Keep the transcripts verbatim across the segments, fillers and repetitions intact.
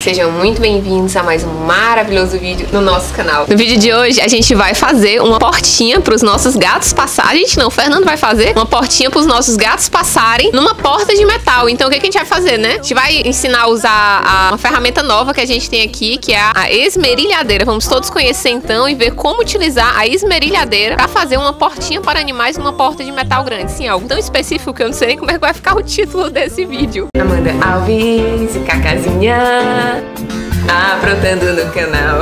Sejam muito bem-vindos a mais um maravilhoso vídeo no nosso canal. No vídeo de hoje a gente vai fazer uma portinha para os nossos gatos passarem. A gente não, o Fernando vai fazer uma portinha para os nossos gatos passarem numa porta de metal. Então o que, que a gente vai fazer, né? A gente vai ensinar a usar a, uma ferramenta nova que a gente tem aqui, que é a esmerilhadeira. Vamos todos conhecer então e ver como utilizar a esmerilhadeira para fazer uma portinha para animais numa porta de metal grande. Sim, algo tão específico que eu não sei como é que vai ficar o título desse vídeo. Amanda Alves e Cacazinha. Aprontando no canal,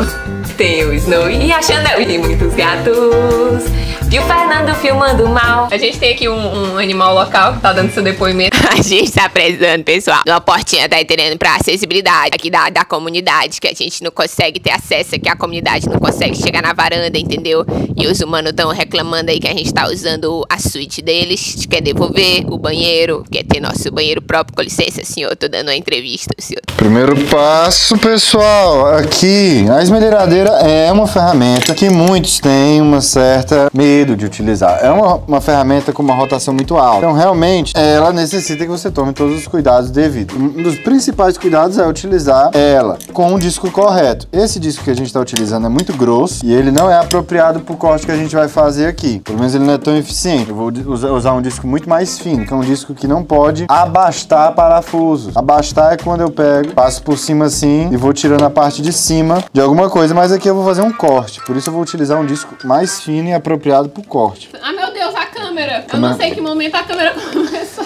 tem o Snowy e a Chandel, e muitos gatos. E o Fernando filmando mal. A gente tem aqui um, um animal local que tá dando seu depoimento. A gente tá precisando, pessoal, uma portinha, tá entendendo, pra acessibilidade aqui da, da comunidade, que a gente não consegue ter acesso aqui, a comunidade não consegue chegar na varanda, entendeu? E os humanos tão reclamando aí que a gente tá usando a suíte deles, quer devolver o banheiro, quer ter nosso banheiro próprio. Com licença, senhor, tô dando uma entrevista, senhor. Primeiro passo, pessoal, aqui, a esmerilhadeira é uma ferramenta que muitos têm uma certa medo de utilizar. É uma, uma ferramenta com uma rotação muito alta, então realmente ela necessita que você tome todos os cuidados devidos. Um dos principais cuidados é utilizar ela com o disco correto. Esse disco que a gente está utilizando é muito grosso e ele não é apropriado para o corte que a gente vai fazer aqui, pelo menos ele não é tão eficiente. Eu vou usar um disco muito mais fino, que é um disco que não pode abastar parafusos. Abastar é quando eu pego, passo por cima assim e vou tirando a parte de cima de alguma coisa, mas aqui eu vou fazer um corte, por isso eu vou utilizar um disco mais fino e apropriado pro corte. Ah, meu Deus, a câmera! Eu não sei que momento a câmera começou.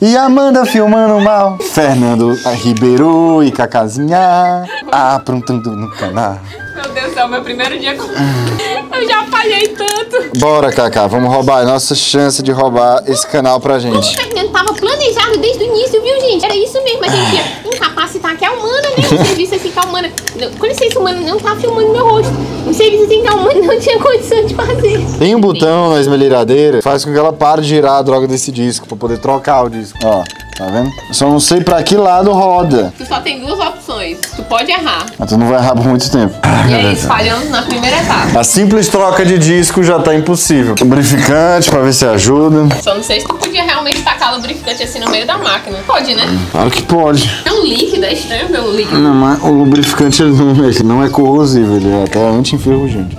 E Amanda filmando mal. Fernando Ribeiro e Cacazinha aprontando no canal. Meu Deus do céu, meu primeiro dia com... Eu já falhei tanto. Bora, Cacá, vamos roubar. Nossa chance de roubar esse canal pra gente. Não tava planejado desde o início, viu, gente? Era isso mesmo, a gente ia incapacitar que a humana, né? O serviço assim que a humana... Não, com licença, humana, não tá filmando meu rosto. Um serviço assim que a humana não tinha condição de fazer. Tem um botão na esmerilhadeira que faz com que ela pare de girar a droga desse disco, pra poder trocar o disco. Ó, tá vendo? Só não sei pra que lado roda. Tu só tem duas opções. Tu pode errar. Mas tu não vai errar por muito tempo. E aí, falhamos na primeira etapa. A simples troca de disco já tá impossível. Lubrificante pra ver se ajuda. Só não sei se tu podia realmente tacar lubrificante assim no meio da máquina. Pode, né? Claro que pode. É um líquido, é estranho ver um líquido. Não, mas o lubrificante ele não, ele não é corrosivo, ele é até anti-enferrujante.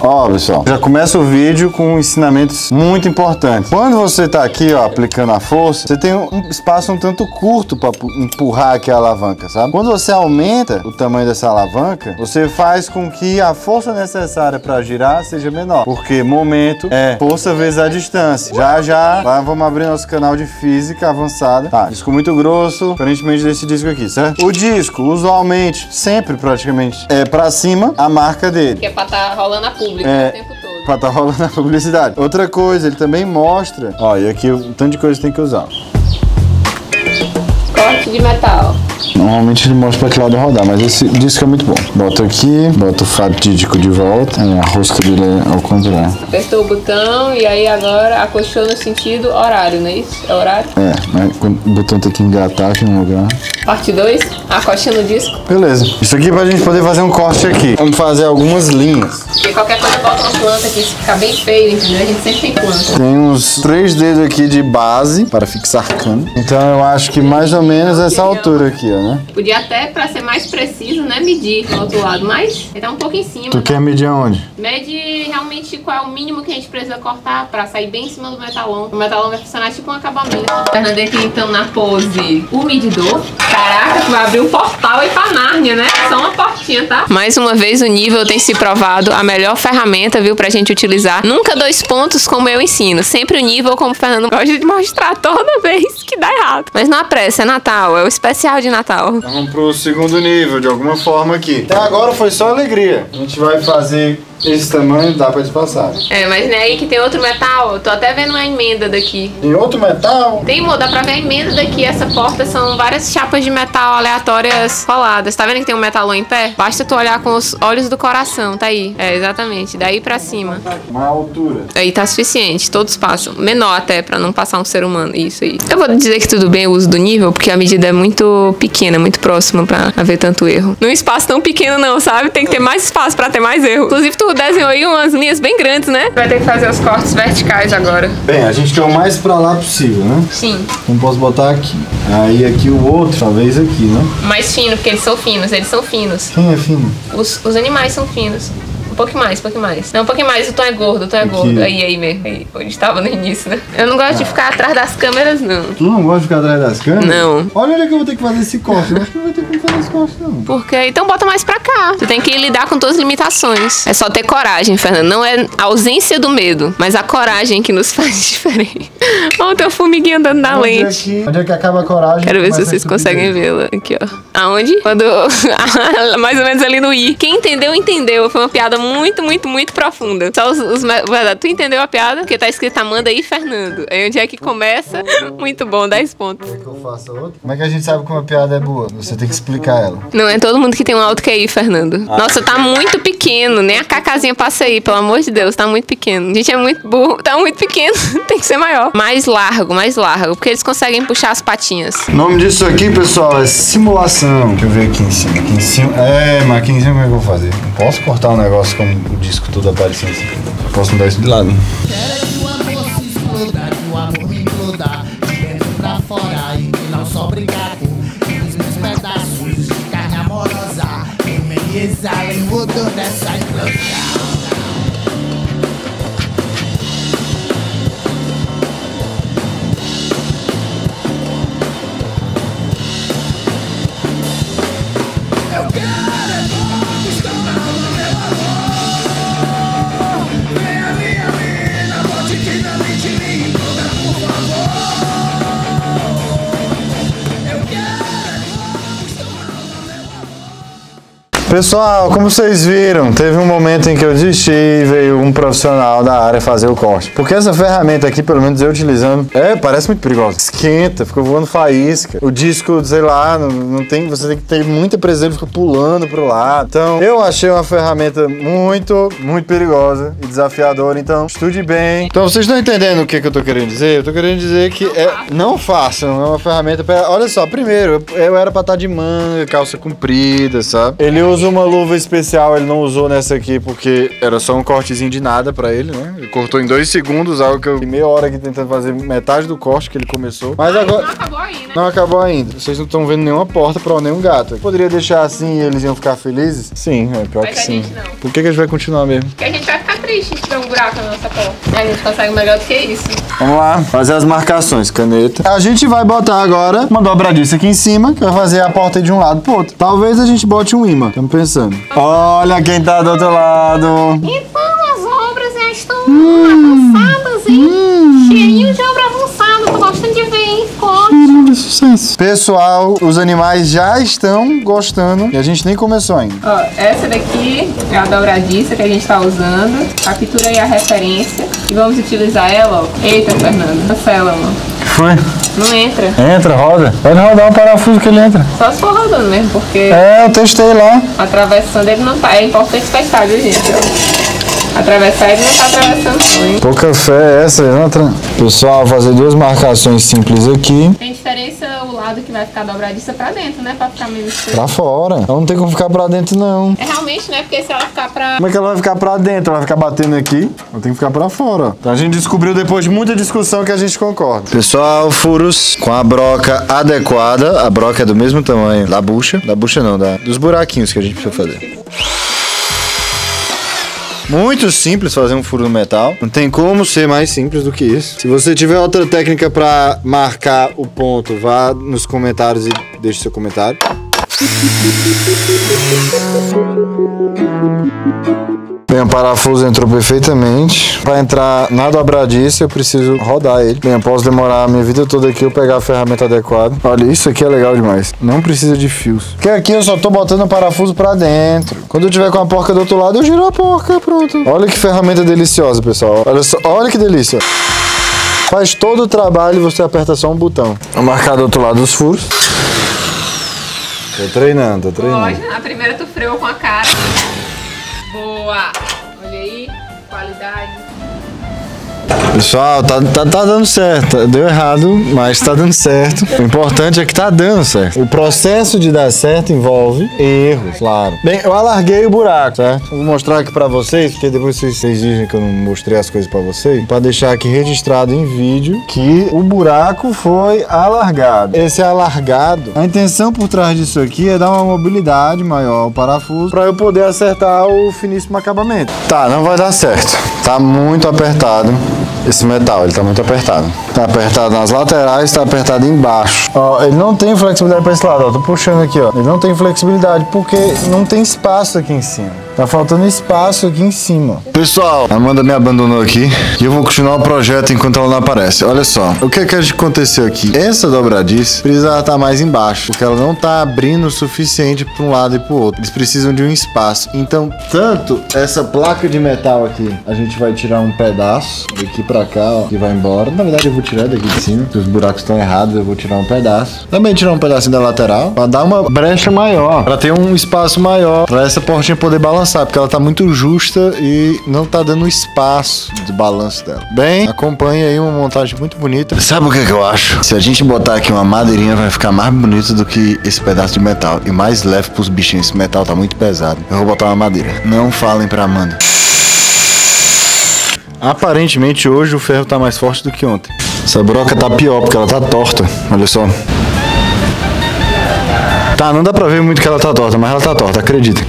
Ó, pessoal, já começa o vídeo com ensinamentos muito importantes. Quando você tá aqui, ó, aplicando a força, você tem um espaço um tanto curto para empurrar aqui a alavanca, sabe? Quando você aumenta o tamanho dessa alavanca, você faz com que a força necessária para girar seja menor, porque momento é força vezes a distância. Já, já, lá vamos abrir nosso canal de física avançada. Tá, disco muito grosso, aparentemente desse disco aqui, certo? O disco, usualmente, sempre praticamente, é pra cima a marca dele. Que é pra tá rolando a curva. É, o tempo todo. Pra tá rolando a publicidade. Outra coisa, ele também mostra. Ó, e aqui um tanto de coisa que tem que usar. Corte de metal. Normalmente ele mostra pra que lado rodar, mas esse disco é muito bom. Bota aqui, bota o fatídico de volta. É, a rosca dele é ao contrário. Apertou o botão e aí agora acochou no sentido horário, não é isso? É horário? É, mas o botão tem que engatar aqui no lugar. Parte dois, acocha no disco. Beleza. Isso aqui é pra gente poder fazer um corte aqui. Vamos fazer algumas linhas. Porque qualquer coisa bota uma planta aqui, se ficar bem feio, entendeu? A gente sempre tem planta. Tem uns três dedos aqui de base para fixar cano. Então eu acho que mais ou menos essa altura aqui, ó. Né? Podia até, pra ser mais preciso, né, medir do outro lado, mas ele tá um pouco em cima. Tu quer medir aonde? Mede realmente qual é o mínimo que a gente precisa cortar pra sair bem em cima do metalon. O metalon vai funcionar tipo um acabamento. Fernando aqui então na pose o medidor. Caraca, tu vai abrir um portal aí pra Nárnia, né? Só uma portinha, tá? Mais uma vez o nível tem se provado a melhor ferramenta, viu, pra gente utilizar. Nunca dois pontos como eu ensino, sempre o nível como o Fernando gosta de mostrar toda vez que dá errado. Mas não apressa, é Natal, é o especial de Natal. Então vamos pro segundo nível, de alguma forma aqui. Até agora foi só alegria. A gente vai fazer esse tamanho, dá pra despassar. É, mas não é aí que tem outro metal? Eu tô até vendo uma emenda daqui. Tem outro metal? Tem, amor, dá pra ver a emenda daqui. Essa porta são várias chapas de metal aleatórias coladas. Tá vendo que tem um metalão em pé? Basta tu olhar com os olhos do coração, tá aí. É, exatamente, daí pra cima. Uma altura. Aí tá suficiente, todos passam. Menor até, pra não passar um ser humano. Isso aí. Eu vou dizer que tudo bem o uso do nível, porque a medida é muito pequena. Muito próximo pra haver tanto erro. Num espaço tão pequeno não, sabe? Tem que ter mais espaço pra ter mais erro. Inclusive, tu Kiko desenhou aí umas linhas bem grandes, né? Vai ter que fazer os cortes verticais agora. Bem, a gente quer o mais pra lá possível, né? Sim. Então posso botar aqui. Aí aqui o outro, talvez aqui, né? Mais fino, porque eles são finos, eles são finos. Quem é fino? Os, os animais são finos. Um pouquinho mais, um pouquinho mais. Não, um pouquinho mais, o Tom é gordo, o Tom é aqui. Gordo. Aí, aí mesmo, aí, onde estava no início, né? Eu não gosto ah. de ficar atrás das câmeras, não. Tu não gosta de ficar atrás das câmeras? Não. Olha onde é que eu vou ter que fazer esse corte, eu acho que não vou ter que fazer esse corte, não. Por quê? Então bota mais pra cá. Tu tem que lidar com todas as limitações. É só ter coragem, Fernando. Não é a ausência do medo, mas a coragem que nos faz diferente. Olha o teu formiguinho andando na onde lente. É que, onde é que acaba a coragem? Quero ver se vocês conseguem vê-la. Aqui, ó. Aonde? Quando... mais ou menos ali no I. Quem entendeu, entendeu. Foi uma piada muito... muito, muito, muito profunda. Só os... os tu entendeu a piada? Porque tá escrito Amanda e Fernando. Aí onde é que começa? Muito bom, dez pontos. Como é que eu faço outro? Como é que a gente sabe que uma piada é boa? Você tem que explicar ela. Não é todo mundo que tem um alto Q I, Fernando. Ah. Nossa, tá muito pequeno. Nem a Cacazinha passa aí, pelo amor de Deus. Tá muito pequeno. A gente é muito burro. Tá muito pequeno. Tem que ser maior. Mais largo, mais largo. Porque eles conseguem puxar as patinhas. O nome disso aqui, pessoal, é simulação. Deixa eu ver aqui em cima. Aqui em cima. É, mas aqui em cima como é que eu vou fazer? Não posso cortar o um negócio com o disco todo aparecendo assim. Posso mudar isso de lado? Quero que o amor se exploda, que o amor imploda, de dentro pra fora e que não sobre gato. Os meus pedaços de carne amorosa, que me exalem rodando essa implosão. Pessoal, como vocês viram, teve um momento em que eu desisti e veio um profissional da área fazer o corte. Porque essa ferramenta aqui, pelo menos eu utilizando, é, parece muito perigosa. Esquenta, ficou voando faísca. O disco, sei lá, não, não tem, você tem que ter muita presença, fica pulando pro lado. Então, eu achei uma ferramenta muito, muito perigosa e desafiadora. Então, estude bem. Então, vocês estão entendendo o que, que eu tô querendo dizer? Eu tô querendo dizer que é, não façam. É uma ferramenta pra, olha só, primeiro, eu, eu era pra estar de manga, calça comprida, sabe? Ele usa uma luva especial, ele não usou nessa aqui porque era só um cortezinho de nada pra ele, né? Ele cortou em dois segundos, algo que eu meia hora aqui tentando fazer metade do corte que ele começou. Mas ah, agora... não acabou ainda. Né? Não acabou ainda. Vocês não estão vendo nenhuma porta pra nenhum gato. Eu poderia deixar assim e eles iam ficar felizes? Sim, é pior mas que sim. Não. Por que que a gente vai continuar mesmo? Porque a gente vai ficar triste se tiver um buraco na nossa porta. A gente consegue melhor do que isso. Vamos lá, fazer as marcações, caneta. A gente vai botar agora uma dobradiça aqui em cima, que vai fazer a porta de um lado pro outro. Talvez a gente bote um imã. Estamos pensando. Olha quem tá do outro lado. Então as obras já estão hum, avançadas, hein? Hum. Cheirinho de obra avançada. Tô gostando de ver, hein? Hum, de sucesso. Pessoal, os animais já estão gostando e a gente nem começou ainda. Ó, essa daqui é a dobradiça que a gente tá usando. Captura aí a referência e vamos utilizar ela, ó. Eita, Fernando. Essa ela, ó. Foi? Não entra. Entra, roda. Pode rodar o parafuso que ele entra. Só se for rodando mesmo, porque... é, eu testei lá. Atravessando ele não tá. É importante testar, viu, gente? Atravessar ele não tá atravessando, hein? Pouca fé é essa, entra. Pessoal, fazer duas marcações simples aqui. Tem diferença o lado que vai ficar dobradiça pra dentro, né? Pra ficar menos... pra fora. Ela não tem como ficar pra dentro, não. É realmente, né? Porque se ela ficar pra... como é que ela vai ficar pra dentro? Ela vai ficar batendo aqui. Ela tem que ficar pra fora. Então a gente descobriu depois de muita discussão que a gente concorda. Pessoal, furos com a broca adequada. A broca é do mesmo tamanho da bucha. Da bucha não, da, dos buraquinhos que a gente precisa fazer. Muito simples fazer um furo no metal. Não tem como ser mais simples do que isso. Se você tiver outra técnica pra marcar o ponto, vá nos comentários e deixe seu comentário. Bem, o parafuso entrou perfeitamente. Para entrar na dobradiça, eu preciso rodar ele. Bem, eu posso demorar a minha vida toda aqui eu pegar a ferramenta adequada. Olha, isso aqui é legal demais. Não precisa de fios. Porque aqui eu só tô botando o parafuso para dentro. Quando eu tiver com a porca do outro lado, eu giro a porca, pronto. Olha que ferramenta deliciosa, pessoal. Olha só, olha que delícia. Faz todo o trabalho e você aperta só um botão. Vou marcar do outro lado os furos. Tô treinando, tô treinando. Pode, a primeira tu freou com a cara. Boa! Olha aí, qualidade. Pessoal, tá, tá, tá dando certo. Deu errado, mas tá dando certo. O importante é que tá dando certo. O processo de dar certo envolve erros, claro. Bem, eu alarguei o buraco, certo? Vou mostrar aqui pra vocês, porque depois vocês, vocês dizem que eu não mostrei as coisas pra vocês. Pra deixar aqui registrado em vídeo que o buraco foi alargado. Esse alargado, a intenção por trás disso aqui é dar uma mobilidade maior ao parafuso pra eu poder acertar o finíssimo acabamento. Tá, não vai dar certo. Tá muito apertado. Esse metal, ele tá muito apertado. Tá apertado nas laterais, tá apertado embaixo. Ó, ele não tem flexibilidade pra esse lado, ó. Tô puxando aqui, ó. Ele não tem flexibilidade porque não tem espaço aqui em cima. Tá faltando espaço aqui em cima. Pessoal, a Amanda me abandonou aqui e eu vou continuar o projeto enquanto ela não aparece. Olha só, o que é que aconteceu aqui? Essa dobradiça precisa estar mais embaixo, porque ela não tá abrindo o suficiente pra um lado e pro outro. Eles precisam de um espaço. Então, tanto essa placa de metal aqui, a gente vai tirar um pedaço daqui pra cá, ó, que vai embora. Na verdade, eu vou tirar daqui de cima, porque os buracos estão errados, eu vou tirar um pedaço. Também tirar um pedacinho da lateral, pra dar uma brecha maior, pra ter um espaço maior, pra essa portinha poder balançar, porque ela tá muito justa e não tá dando espaço de balanço dela. Bem, acompanha aí uma montagem muito bonita. Sabe o que que eu acho? Se a gente botar aqui uma madeirinha, vai ficar mais bonito do que esse pedaço de metal, e mais leve pros bichinhos. Esse metal tá muito pesado. Eu vou botar uma madeira. Não falem pra Amanda. Aparentemente hoje o ferro tá mais forte do que ontem. Essa broca tá pior porque ela tá torta, olha só. Tá, não dá pra ver muito que ela tá torta, mas ela tá torta, acreditem.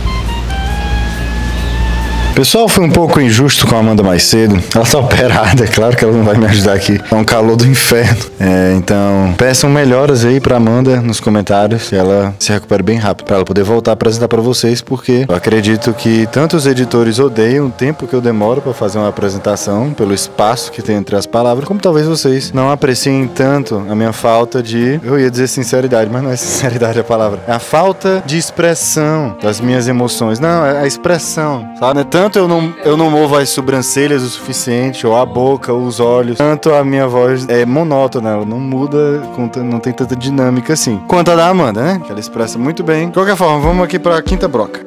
Pessoal, fui um pouco injusto com a Amanda mais cedo. Ela tá operada, é claro que ela não vai me ajudar aqui. Tá um calor do inferno. É, então, peçam melhoras aí pra Amanda nos comentários, que ela se recupere bem rápido, pra ela poder voltar a apresentar pra vocês, porque eu acredito que tanto os editores odeiam o tempo que eu demoro pra fazer uma apresentação, pelo espaço que tem entre as palavras, como talvez vocês não apreciem tanto a minha falta de... Eu ia dizer sinceridade, mas não é sinceridade a palavra. É a falta de expressão das minhas emoções. Não, é a expressão, sabe? É tanto Tanto eu não, eu não movo as sobrancelhas o suficiente, ou a boca, ou os olhos. Tanto a minha voz é monótona, ela não muda, não tem tanta dinâmica assim. Quanto a da Amanda, né? Que ela expressa muito bem. De qualquer forma, vamos aqui para a quinta broca.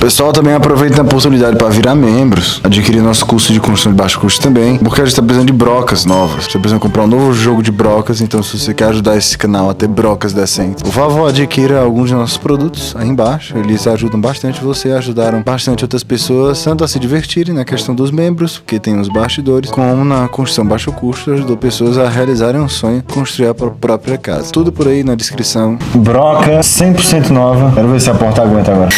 Pessoal, também aproveita a oportunidade para virar membros, adquirir nosso curso de construção de baixo custo também, porque a gente tá precisando de brocas novas. A gente tá precisando comprar um novo jogo de brocas, então se você quer ajudar esse canal a ter brocas decentes, por favor, adquira alguns de nossos produtos aí embaixo. Eles ajudam bastante você, ajudaram bastante outras pessoas, tanto a se divertirem na questão dos membros, porque tem os bastidores, como na construção baixo custo, ajudou pessoas a realizarem um sonho, construir a própria casa. Tudo por aí na descrição. Broca cem por cento nova. Quero ver se a porta aguenta agora.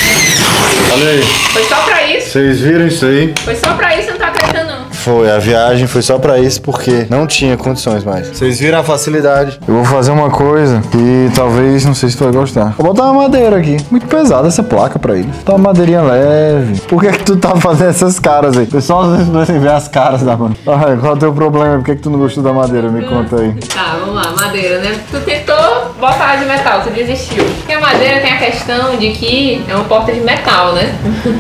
Olha aí. Foi só pra isso? Vocês viram isso aí? Foi só pra isso, não tá acreditando não. Foi, a viagem foi só pra isso porque não tinha condições mais. Vocês viram a facilidade. Eu vou fazer uma coisa que talvez, não sei se tu vai gostar. Vou botar uma madeira aqui. Muito pesada essa placa pra ele. Tá uma madeirinha leve. Por que que tu tá fazendo essas caras aí? Pessoal, vocês podem ver as caras da mano. Olha, qual é o teu problema? Por que que tu não gostou da madeira? Me conta aí. Tá, vamos lá. Madeira, né? Tu tentou botar de metal, tu desistiu. Porque a madeira tem a questão de que é uma porta de metal, né?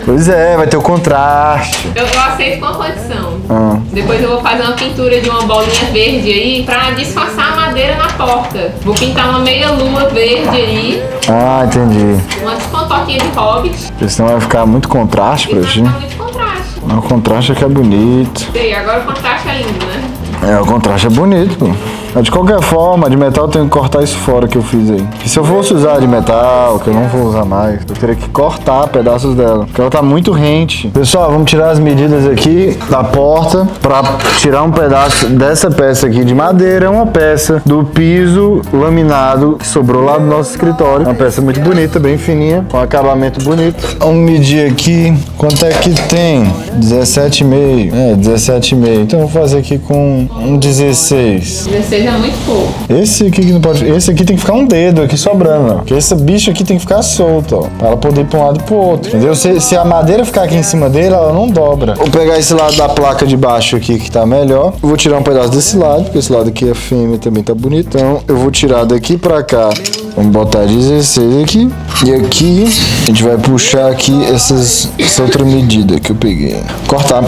Pois é, vai ter o contraste. Eu, eu aceito com a condição. Ah. Depois eu vou fazer uma pintura de uma bolinha verde aí pra disfarçar a madeira na porta. Vou pintar uma meia lua verde aí. Ah, entendi. Uma pantoquinha de hobbit. Porque senão vai ficar muito contraste pra gente. Vai ficar muito contraste. Mas o contraste é que é bonito. Sei, agora o contraste é lindo, né? É, o contraste é bonito, pô. Mas de qualquer forma, de metal eu tenho que cortar isso fora que eu fiz aí. E se eu fosse usar de metal, que eu não vou usar mais, eu teria que cortar pedaços dela, porque ela tá muito rente. Pessoal, vamos tirar as medidas aqui da porta pra tirar um pedaço dessa peça aqui de madeira, uma peça do piso laminado que sobrou lá do nosso escritório. Uma peça muito bonita, bem fininha, com acabamento bonito. Vamos medir aqui quanto é que tem. dezessete e meio. É, dezessete e meio. Então eu vou fazer aqui com... Um dezesseis. dezesseis é muito pouco. Esse aqui que não pode. Esse aqui tem que ficar um dedo aqui sobrando, ó. Porque essa bicha aqui tem que ficar solta, ó. Pra ela poder ir pra um lado e pro outro. Entendeu? Se, se a madeira ficar aqui em cima dele, ela não dobra. Vou pegar esse lado da placa de baixo aqui que tá melhor. Eu vou tirar um pedaço desse lado, porque esse lado aqui é fêmea também tá bonito. Então eu vou tirar daqui pra cá. Vamos botar dezesseis aqui. E aqui a gente vai puxar aqui essas, essa outra medida que eu peguei. Cortar.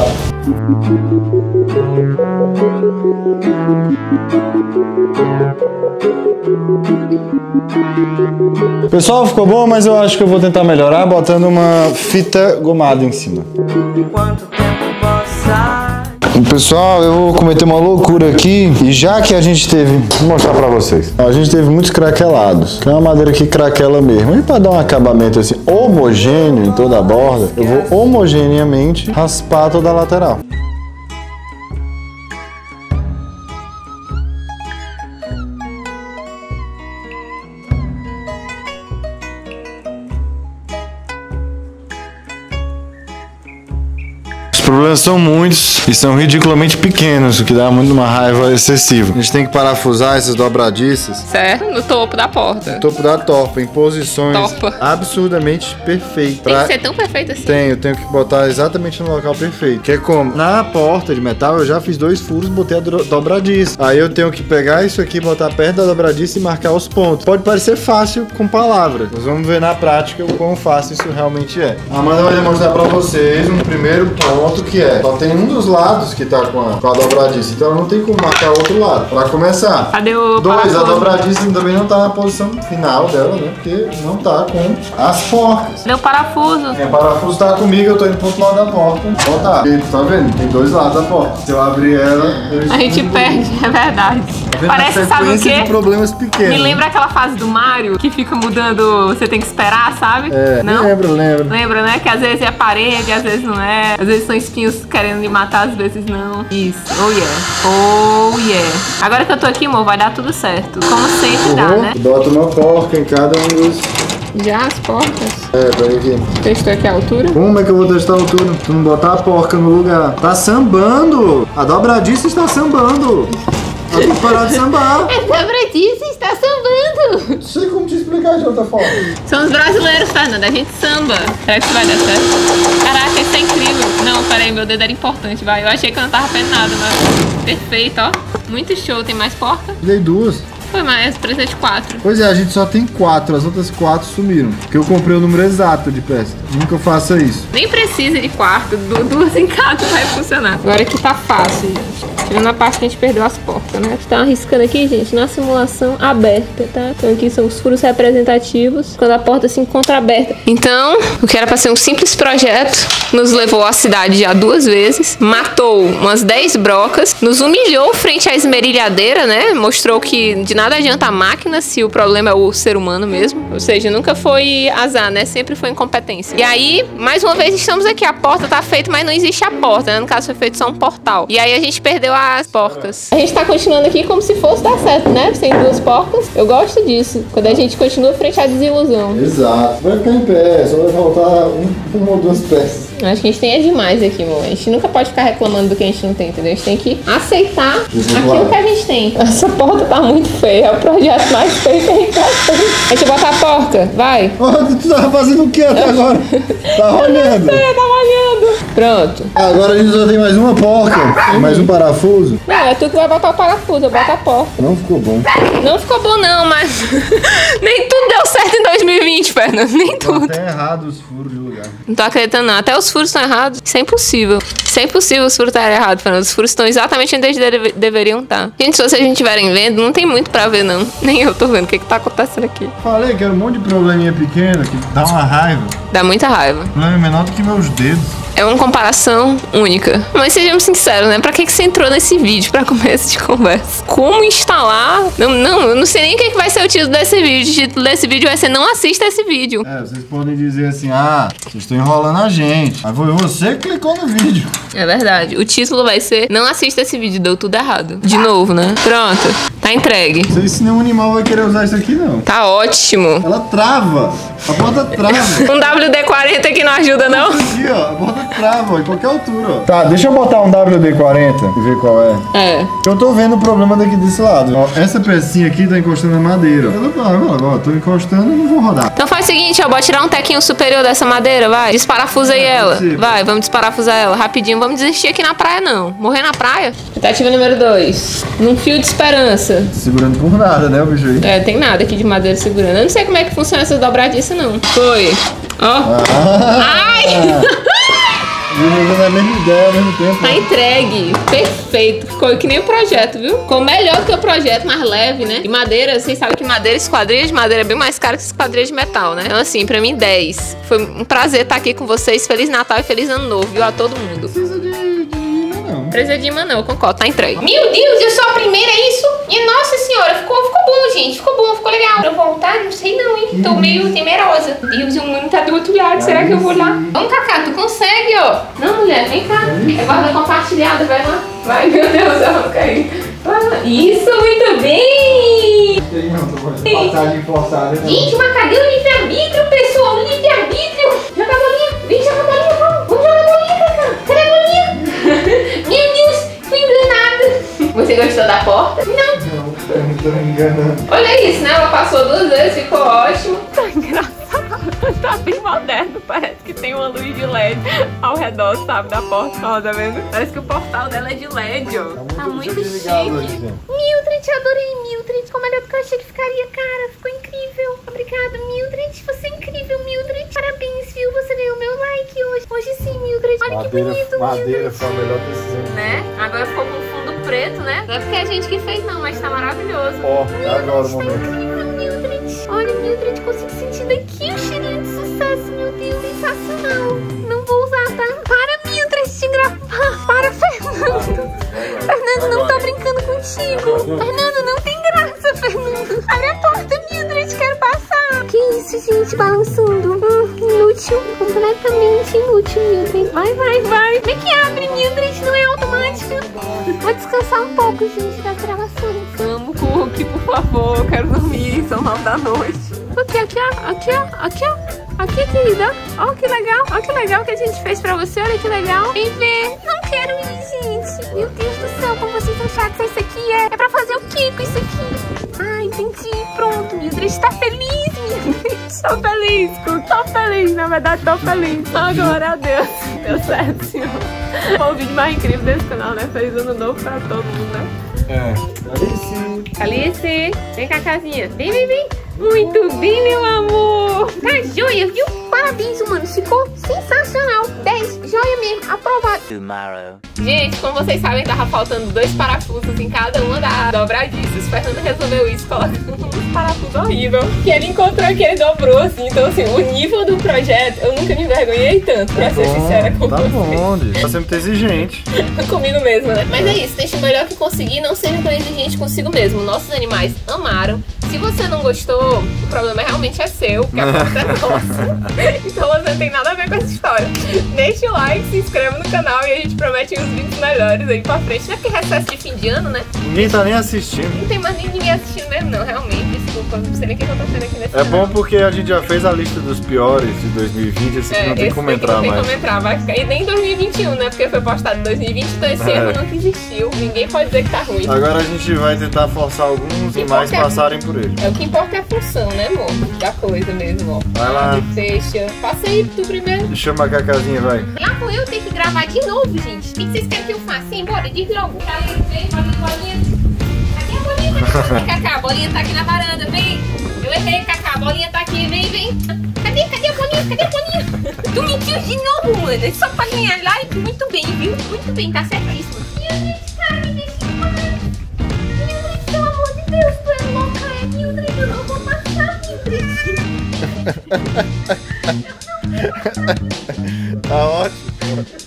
Pessoal, ficou bom, mas eu acho que eu vou tentar melhorar botando uma fita gomada em cima. Pessoal, eu vou cometer uma loucura aqui. E já que a gente teve... Vou mostrar pra vocês. A gente teve muitos craquelados. Que é uma madeira que craquela mesmo. E pra dar um acabamento assim homogêneo em toda a borda, eu vou homogeneamente raspar toda a lateral. Os problemas são muitos e são ridiculamente pequenos, o que dá muito uma raiva excessiva. A gente tem que parafusar essas dobradiças. Certo? No topo da porta. No topo da torpa, em posições torpa. absurdamente perfeitas. Tem que ser tão perfeito assim? Tem, eu tenho que botar exatamente no local perfeito. Que é como? Na porta de metal eu já fiz dois furos, botei a dobradiça. Aí eu tenho que pegar isso aqui, botar perto da dobradiça e marcar os pontos. Pode parecer fácil com palavras, mas vamos ver na prática o quão fácil isso realmente é. A Amanda vai demonstrar pra vocês um primeiro ponto que é, só tem um dos lados que tá com a, com a dobradiça, então não tem como marcar o outro lado. Pra começar, cadê o dois, a dobradiça também não tá na posição final dela, né, porque não tá com as forcas. Deu parafuso. É, o parafuso tá comigo, eu tô indo pro outro lado da porta. Ó, tá, tá vendo? Tem dois lados da porta. Se eu abrir ela, eu a gente perde, é verdade. Tá Parece, sabe o quê? De problemas pequenos. Me lembra aquela fase do Mario, que fica mudando, você tem que esperar, sabe? É, não? lembro, lembro. Lembra, né, que às vezes é parede, às vezes não é, às vezes são espinhos querendo me matar, às vezes não. Isso. Oh yeah. Oh yeah. Agora que eu tô aqui, amor, vai dar tudo certo. Como sempre uhum. dá, né? Bota uma porca em cada um dos... Já as porcas? É, peraí aqui. Testou aqui a altura? Como é que eu vou testar a altura? Tu não botar a porca no lugar. Tá sambando! A dobradiça está sambando! Ela tem que parar de sambar! A dobradiça está sambando! Não sei como te explicar de outra forma. São os brasileiros, Fernando. A gente samba. Será que isso vai dar certo? Caraca, isso é incrível. Não, peraí, meu dedo era importante, vai. Eu achei que eu não tava vendo nada, mas... Perfeito, ó. Muito show. Tem mais porta? Dei duas. Foi mais, precisa de quatro. Pois é, a gente só tem quatro, as outras quatro sumiram. Porque eu comprei o número exato de peça. Nunca faça isso. Nem precisa de quatro, duas em cada vai funcionar. Agora aqui tá fácil, gente. Tirando a parte que a gente perdeu as portas, né? A gente tá arriscando aqui, gente, na simulação aberta, tá? Então aqui são os furos representativos, quando a porta se encontra aberta. Então, o que era pra ser um simples projeto, nos levou à cidade já duas vezes, matou umas dez brocas, nos humilhou frente à esmerilhadeira, né? Mostrou que de nada adianta a máquina se o problema é o ser humano mesmo. Ou seja, nunca foi azar, né? Sempre foi incompetência. E aí, mais uma vez, estamos aqui. A porta tá feita, mas não existe a porta, né? No caso, foi feito só um portal. E aí a gente perdeu as porcas. A gente tá continuando aqui como se fosse dar certo, né? Sem duas porcas. Eu gosto disso. Quando a gente continua frente à desilusão. Exato. Vai ficar em pé. Só vai faltar um, uma ou duas peças. Acho que a gente tem é demais aqui, amor. A gente nunca pode ficar reclamando do que a gente não tem, entendeu? A gente tem que aceitar aquilo que a gente tem. Essa porta tá muito feia. É o projeto mais feio que a gente faz. A gente bota a porta, vai. Tu tava fazendo o que até agora? Tava olhando. Eu tava olhando. Pronto. Agora a gente só tem mais uma porta, mais um parafuso. Não, é tu que vai botar o parafuso, eu boto a porta. Não ficou bom. Não ficou bom não, mas... Nem tudo deu certo em dois mil e vinte, Fernando, nem tudo. Tá errado os furos de lugar. Não tô acreditando não, até os furos estão errados. Isso é impossível. Isso é impossível os furos estarem errados, Fernando. Os furos estão exatamente onde eles deveriam estar. Gente, se vocês não estiverem vendo, não tem muito pra ver não. Nem eu tô vendo o que que tá acontecendo aqui. Falei que era um monte de probleminha pequeno que dá uma raiva. Dá muita raiva. O problema é menor do que meus dedos. É uma comparação única. Mas sejamos sinceros, né? Pra que que você entrou nesse vídeo pra começo de conversa? Como instalar? Não, não, eu não sei nem o que vai ser o título desse vídeo. O título desse vídeo vai ser não assista esse vídeo. É, vocês podem dizer assim, ah, vocês estão enrolando a gente. Mas foi você que clicou no vídeo. É verdade. O título vai ser não assista esse vídeo, deu tudo errado. De novo, né? Pronto. Tá entregue. Não sei se nenhum animal vai querer usar isso aqui, não. Tá ótimo. Ela trava. A porta trava. Um W D quarenta que não ajuda, não? Aqui, ó. A porta trava, em qualquer altura. Tá, deixa eu botar um W D quarenta e ver qual é. É. Eu tô vendo o problema daqui desse lado. Ó, essa pecinha aqui tá encostando na madeira. Eu não, agora, ó, tô encostando e não vou rodar. Então faz o seguinte, ó, bora tirar um tequinho superior dessa madeira, vai. Desparafusei é, ela. Possível. Vai, vamos desparafusar ela rapidinho. Vamos desistir aqui na praia, não. Morrer na praia? Tentativa número dois. Num fio de esperança. Segurando por nada, né, o bicho aí? É, tem nada aqui de madeira segurando. Eu não sei como é que funciona essas dobradiças, não. Foi. Ó. Ah. Ai! É a mesma ideia ao mesmo tempo. Tá entregue. Perfeito. Ficou que nem o projeto, viu? Ficou melhor que o projeto, mais leve, né? E madeira, vocês sabem que madeira, esquadrilha de madeira é bem mais cara que esquadrilha de metal, né? Então, assim, pra mim, dez. Foi um prazer estar aqui com vocês. Feliz Natal e Feliz Ano Novo, viu? A todo mundo. Precisa de imã, não. Precisa de imã, não. Eu concordo. Tá entregue. Meu Deus, eu sou a primeira, é isso? E nossa senhora, ficou, ficou bom, gente. Ficou bom, ficou legal. Pra eu voltar, não sei não, hein? Tô meio temerosa. Deus, o mundo tá do outro lado. Será que eu vou lá? Vamos, Cacá, tu consegue, ó. Não, mulher, vem cá. É guarda compartilhada, vai lá. Vai, meu Deus, eu vou cair. Isso, muito bem. Passagem forçada, né? Gente, mas cadê o livre-arbítrio, pessoal? O livre-arbítrio. Joga a bolinha. Vem, joga a bolinha. Vamos, vamos jogar a bolinha, Cacá. Cadê a bolinha? Meu Deus, fui enganada. Você gostou da porta? Não. Olha isso, né? Ela passou duas vezes, ficou ótimo. Tá engraçado, tá bem moderno. Parece que tem uma luz de L E D ao redor, sabe? Da porta, ó, tá vendo? Parece que o portal dela é de L E D, ó. Tá muito, muito chique. Mildred, adorei, Mildred. Ficou melhor do que eu achei que ficaria, cara. Ficou incrível. Obrigada, Mildred. Você é incrível, Mildred. Parabéns, viu? Você ganhou meu like hoje. Hoje sim, Mildred. Olha madeira, que bonito, madeira, Mildred. Madeira foi a melhor decisão. Né? Agora ficou com preto, né? Não é porque a gente que fez não, mas tá maravilhoso. Ó, oh, é agora o momento. Tá incrível, Mildred. Olha, Mildred, consigo sentir daqui o cheirinho de sucesso, meu Deus, sensacional. Não vou usar, tá? Para, Mildred, de gravar. Para, Fernando. Fernando, não tá brincando contigo. Fernando, não tem graça, Fernando. Abre a porta, Mildred, quero passar. Que isso, gente, balançando. Hum, inútil, completamente inútil, Mildred. Vai, vai, vai. Como é que abre, Mildred? Não é automático. Vou descansar um pouco, gente, das gravações. Vamos, Kuki, por favor. Eu quero dormir, são nove da noite. Aqui, aqui, ó, aqui, ó, aqui, ó. Aqui, querida. Ó, que legal. Ó, que legal que a gente fez pra você. Olha que legal. Vem ver. Não quero ir, gente. Meu Deus do céu, como vocês são chatos. Isso aqui é, é pra fazer o Kiko, isso aqui. Ah, entendi. Pronto, Mildred tá feliz, Mildred. Tô feliz, Kuki. Tô feliz, na verdade, tô feliz. Só glória a Deus. Deu certo, senhor. Foi o vídeo mais incrível desse canal, né? Feliz ano novo pra todo mundo, né? É. Alice! Alice! Vem, Cacazinha! Vem, vem, vem! Muito bem, meu amor! Tá joia, viu? Parabéns, mano! Ficou sensacional! dez, joia mesmo! Aprovado! Tomorrow. Gente, como vocês sabem, tava faltando dois parafusos em cada uma das dobradiças. O Fernando resolveu isso colocando um parafuso horrível que ele encontrou, que ele dobrou, assim. Então, assim, o nível do projeto, eu nunca me envergonhei tanto, pra tá ser bom, sincera com tá vocês. Bom, tá sendo muito exigente. Comigo mesmo, né? Mas é isso, deixa o melhor que conseguir, não seja tão exigente consigo mesmo. Nossos animais amaram. Se você não gostou, o problema realmente é seu, porque a porta é nossa. Então você não tem nada a ver com essa história. Deixa o like, se inscreva no canal e a gente promete uns vídeos melhores aí pra frente. Não é que recesso de fim de ano, né? Ninguém tá nem assistindo. Não tem mais nem ninguém assistindo mesmo, não, realmente. Desculpa, não sei nem o que tá acontecendo aqui nesse canal. É bom porque a gente já fez a lista dos piores de dois mil e vinte, esse aqui não tem como entrar mais. Não tem como entrar, vai ficar. E nem dois mil e vinte e um, né? Porque foi postado em dois mil e vinte, então esse erro nunca existiu. Ninguém pode dizer que tá ruim. Agora a gente vai tentar forçar alguns e mais passarem por ele. É, o que importa é a função, né, amor? Da coisa mesmo, ó. Vai lá. Fecha. Passa aí tu primeiro. Chama a Cacazinha, vai. Lá vou eu ter que gravar de novo, gente. O que vocês querem que eu faça? Embora, diz logo. Cadê a bolinha? Cadê a bolinha? Cacá, a bolinha tá aqui na varanda, vem. Eu errei, Cacá, a bolinha tá aqui, vem, vem. Cadê, cadê a bolinha? Cadê a bolinha? Tu mentiu de novo, mano. É só pra ganhar like. Muito bem, viu? Muito bem, tá certíssimo. Meu Deus, cara, me deixa em paz. Meu Deus, pelo amor de Deus, tu é louca. Mildred, eu não vou passar, Mildred. Eu não vou passar. Tá ótimo.